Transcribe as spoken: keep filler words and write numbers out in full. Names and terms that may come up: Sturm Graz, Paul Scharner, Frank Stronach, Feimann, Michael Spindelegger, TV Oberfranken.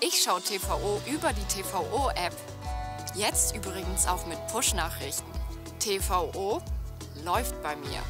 Ich schaue T V O über die T V O-App. Jetzt übrigens auch mit Push-Nachrichten. T V O läuft bei mir.